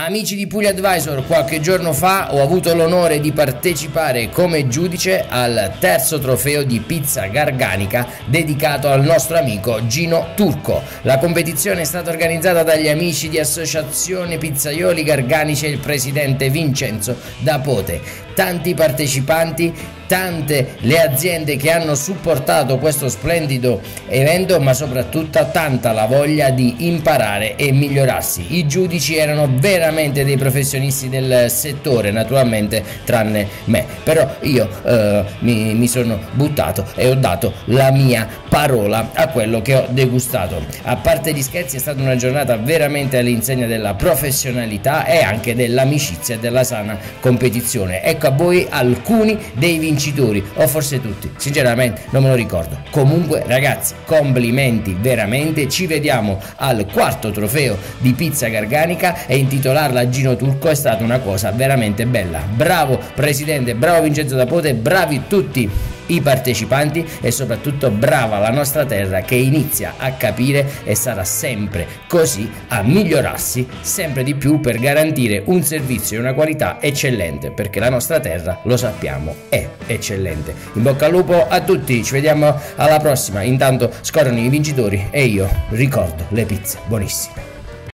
Amici di Pugliadvisor, qualche giorno fa ho avuto l'onore di partecipare come giudice al terzo trofeo di pizza garganica dedicato al nostro amico Gino Turco. La competizione è stata organizzata dagli amici di Associazione Pizzaioli Garganici e il presidente Vincenzo D'Apote. Tanti partecipanti, tante le aziende che hanno supportato questo splendido evento, ma soprattutto tanta la voglia di imparare e migliorarsi. I giudici erano veramente dei professionisti del settore, naturalmente tranne me, però io mi sono buttato e ho dato la mia parola a quello che ho degustato. A parte gli scherzi, è stata una giornata veramente all'insegna della professionalità e anche dell'amicizia e della sana competizione. Ecco a voi alcuni dei vincitori, o forse tutti, sinceramente non me lo ricordo. Comunque ragazzi, complimenti veramente, ci vediamo al quarto trofeo di pizza garganica e intitolarla a Gino Turco è stata una cosa veramente bella. Bravo presidente, bravo Vincenzo D'Apote, bravi tutti i partecipanti e soprattutto brava la nostra terra che inizia a capire e sarà sempre così a migliorarsi sempre di più per garantire un servizio e una qualità eccellente, perché la nostra terra, lo sappiamo, è eccellente. In bocca al lupo a tutti, ci vediamo alla prossima. Intanto scorrono i vincitori e io ricordo le pizze buonissime.